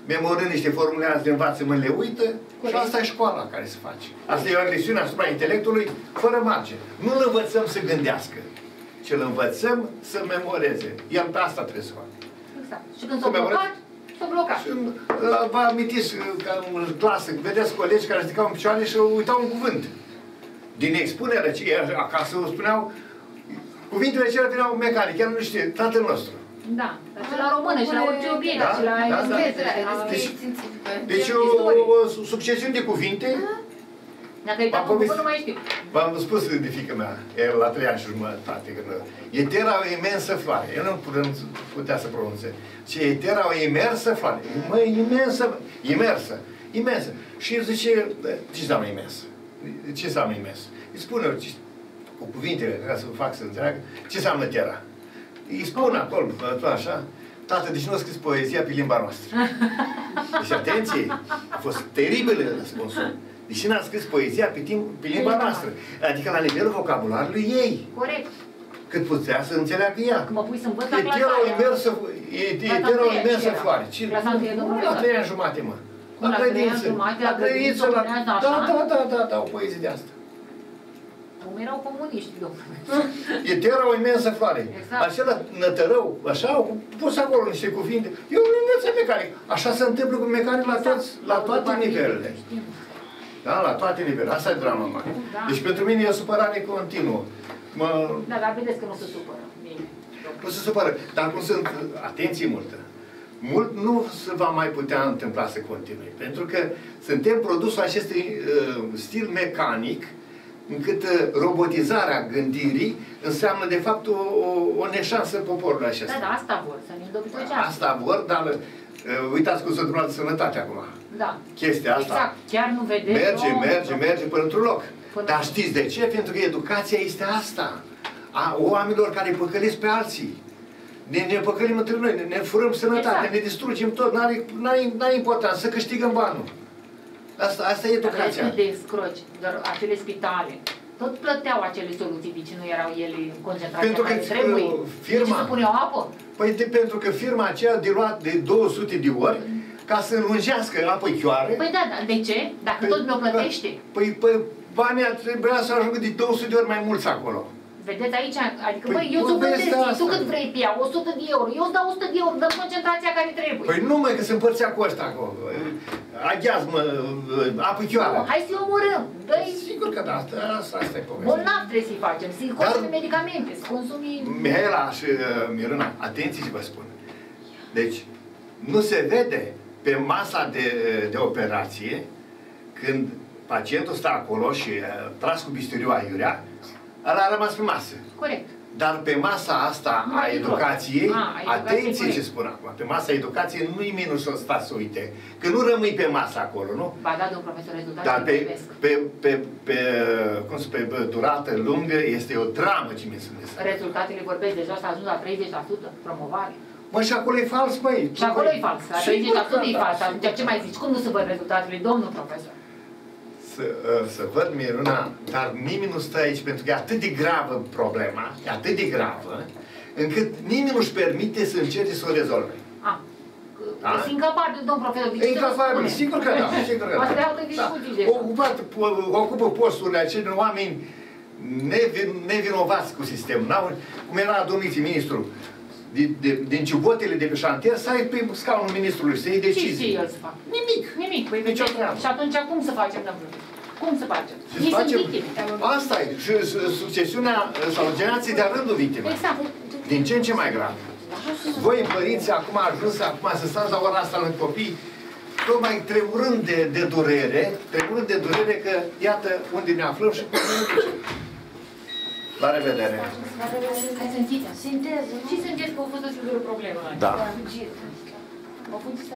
memorând niște formule, azi de învațământ, le uită. Corect. Și asta e școala care se face. Asta e o agresiune asupra intelectului fără margine. Nu-l învățăm să gândească, ci îl învățăm să memoreze. Iar pe asta trebuie să facă. Exact. Și când s-a blocat, s-a blocat. Și vă amintiți ca în clasă, vedeți colegi care ridicau în picioare și uitau un cuvânt. Din expunere, acasă o spuneau, cuvintele acelea veneau mecanic, chiar nu știe, Tatăl nostru. Da, și la română, și la orice obiect, și la engleză, și la științifică. Deci o succesiune de cuvinte. Dacă îi dau un cuvânt, nu mai știu. V-am spus de fiica mea, el la 3 ani și jumătate, când etera o imensă floare, el nu putea să pronunțe. Și etera o imensă floare, măi, imensă. Și el zice, ce înseamnă imensă? Ce înseamnă imens? Îi spune cu cuvintele, ca să vă fac să înțeleagă, ce înseamnă terra. Îi spun acolo, așa, tată, deci nu scrieți poezia pe limba noastră. Deci, atenție, a fost teribil răspunsul. Deci n-a scris poezia pe limba noastră. Adică la nivelul vocabularului ei. Corect. Cât putea să înțeleagă ea. Că mă pui să învăț la clasa aia. E terra o imensă floare. La 3 ani jumate, mă. La credință, la... Da, o poezie de asta. Cum erau comuniști, domnule. E terra o imensă floare. Exact. Acela nătărău, așa, au pus acolo niște cuvinte. E o imensă mecanică. Așa se întâmplă cu mecanic la toate nivelele. Da, la toate nivelele. Asta e drama mare. Deci pentru mine e o supărare continuă. Da, dar vedeți că nu se supără. Nu se supără. Dar cum sunt... Atenție multă. Mult nu se va mai putea întâmpla să continui, pentru că suntem produsul acestui stil mecanic, încât robotizarea gândirii înseamnă, de fapt, o neșansă poporului acesta. Da, asta vor, să ne îndoctrineze. Asta vor, dar uitați cum se întâmplă sănătatea acum. Da. Chestia asta. Exact, chiar nu vedem. Merge până într-un loc. Dar știți de ce? Pentru că educația este asta. A oamenilor care păcălesc pe alții. Ne păcălim între noi, ne furăm sănătatea, exact. Ne distrugem tot, n-are importanță să câștigăm banul. Asta e educația. Dar de scroci, doar acele spitale, tot plăteau acele soluții, deci nu erau ele concentrate. Pentru că trebuie. Firma, deci se pune o apă? Păi pentru că firma aceea de luat de 200 de ori, ca să înlungească apă chioare. Păi da, dar de ce? Dacă tot mi-o plătește. Păi banii trebuia să ajungă de 200 de ori mai mulți acolo. Vedeți aici, adică, păi, eu ți-o gândesc, tu cât vrei pe ea, 100 de euro, eu îți dau 100 de euro, dăm concentrația care trebuie. Păi nu, măi, că se împărțea cu ăștia acolo. Aghiaz, mă, apă chioară. Hai să-i omorâm. Sigur că da, asta e povestea. Bolnav trebuie să-i facem, să-i consumim medicamente, să consumim... Mihaela și Miruna, atenție ce vă spun. Deci, nu se vede pe masa de operație, când pacientul stă acolo și tras cu bisturiu aiurea, ăla a rămas pe masă. Corect. Dar pe masa asta a educației, atenție ce spun acum, pe masa educației nu-i minus să stați să uite, că nu rămâi pe masa acolo, nu? Ba da, domnul profesor, rezultatele privesc. Dar pe durată lungă este o tramă ce mi se desfășoară. Rezultatele vorbesc, deja s-a ajuns la 30% promovare. Mă, și acolo e fals, băi. Și acolo e fals, la 30% e fals. Atunci ce mai zici? Cum nu se văd rezultatele, domnul profesor? Să văd, Miruna, dar nimeni nu stă aici, pentru că e atât de gravă problema, e atât de gravă, încât nimeni nu-și permite să încerce să o rezolve. Sunt incapabil, domn profesor, de ce incapabil, sigur că da, sigur că da. Ocupă posturile acelor oameni nevinovați cu sistemul. Cum era domnul ministru, din ciubotele de pe șantier să ai pe scaunul ministrului, să iei decizii. Nimic. Nicio treabă. Și atunci cum să facem, domnule? Cum să facem? Ei sunt victime. Asta e. Și succesiunea sau generații de-a rândul victime. Exact. Din ce în ce mai grav. Voi, părinții, acum ajuns, acum să stați la ora asta lângă copii, tocmai tremurând de durere, că iată unde ne aflăm și cum ne ducem. La revedere! Sinteză, nu? Și sunteți că a fost o singură problemă. Da.